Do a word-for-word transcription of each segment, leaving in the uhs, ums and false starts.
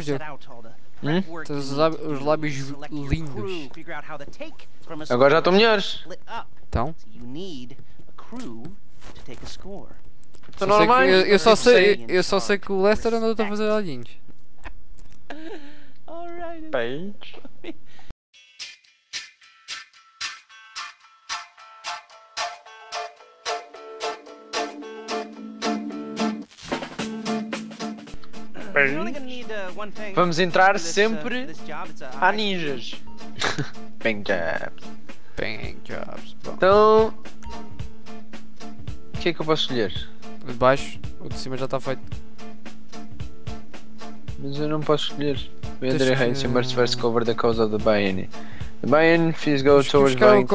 Sabes, Diogo? Hum? Tens os lábios, os lábios lindos. Agora já estão melhores. Então? Estão normais? Eu, eu, só sei, eu só sei que o Lester andou a fazer olhinhos. Bem. Vamos entrar sempre a ninjas. Bang jobs. Bang jobs. Bom. Então, o que é que eu posso escolher? O de baixo, o de cima já está feito. Mas eu não posso escolher. Vendrei Hates immersed versus cover the cause of the Bayern. The Bayern fiz go towards buying.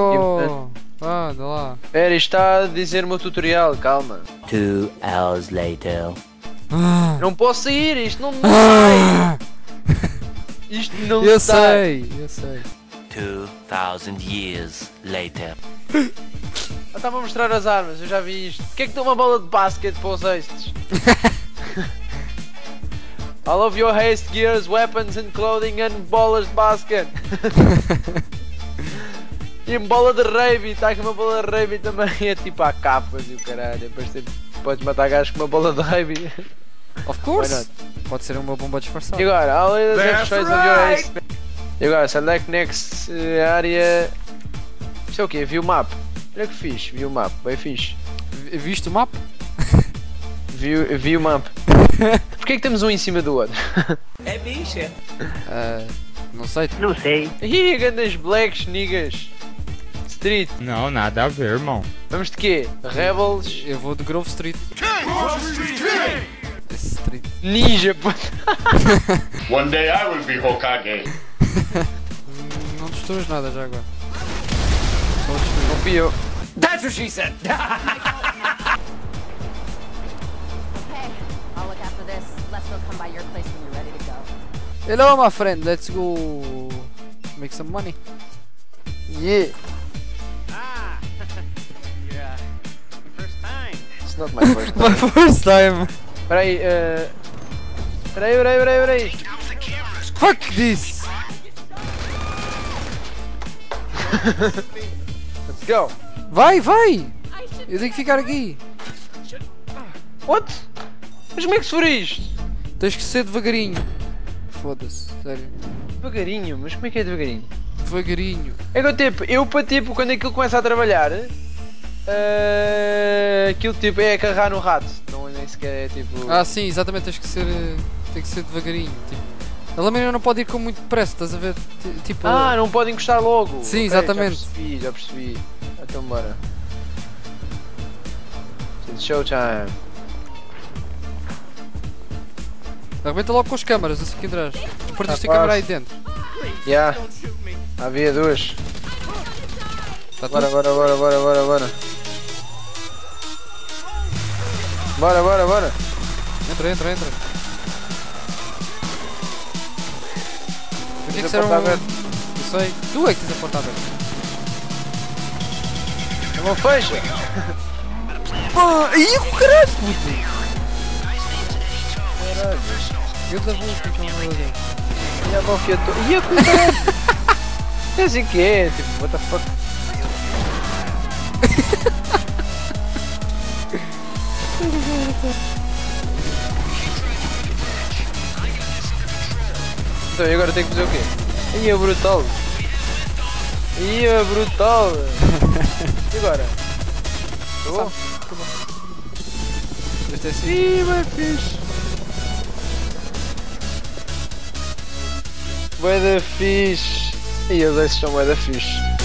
Ah, dá lá. Pera, está a dizer-me o tutorial, calma. Two hours later. Ah. Não posso sair, isto não me ah. Isto não eu sai. sei, eu sei. Two thousand years later. Eu estava a mostrar as armas, eu já vi isto. Que é que deu uma bola de basquete para os estes? All of your haste, gears, weapons and clothing and bolas de basket. E uma bola de rave, está aqui uma bola de rave também. É tipo a capas e o caralho, depois sempre... Podes matar gajos com uma bola de rave. Of course! Pode ser uma bomba disfarçada. E agora, all the exercises of your haste. E agora, select next área. Isso é o quê? Vi o mapa. Olha que fixe, vi o mapa, bem fixe. Viste o mapa? Vi, vi o mapa. Porquê é que temos um em cima do outro? É bicha. Uh, não sei. Não sei. Ih, grandes blacks, niggas. Street. Não, nada a ver, irmão. Vamos de quê? Rebels? Eu vou de Grove Street. Grove Street! Street. Ninja, puta. One day I will be Hokage. Não destruas nada já agora. Só destruir. Confio. That's what she said! Okay, I'll look after this. Let's go come by your place when you're ready to go. Hello, my friend. Let's go make some money. Yeah. Not my first time. My first time. Peraí, uh... peraí, peraí, peraí, peraí. Fuck this! Let's go! Vai, vai! Eu tenho que ficar aqui! What? Mas como é que se for isto? Tens que ser devagarinho. Foda-se, sério. Devagarinho? Mas como é que é devagarinho? Devagarinho. É que eu tipo, eu para tipo, quando aquilo começa a trabalhar... Uh, aquilo tipo é agarrar no rato, não nem sequer é tipo... Ah sim, exatamente, tens que ser, tem que ser devagarinho, tipo... A lâmina não pode ir com muito depressa, estás a ver, tipo... Ah, não pode encostar logo! Sim, okay, exatamente! Já percebi, já percebi, então bora! It's showtime! Arrebenta logo com as câmaras, assim que entras, partiste a câmera aí dentro! Já, yeah. Havia duas! Tá bora, bora, bora, bora, bora, bora! Bora, bora, bora! Entra, entra, entra! Podia ser um... Não sei... Tu é que tens a porta aberta! É uma fecha! Pá! Ih, o caralho! Caralho! Eu da boca, então não olhei! E a mão que eu tô... Ih, a coisa! É assim que é, tipo, what the fuck? Então, e agora tenho que fazer o quê? Ia é brutal! Ia é brutal! E agora? Tá bom? Tá bom. Este é assim. Ih, vai fixe! Bué da fixe! E eles são bué da fixe!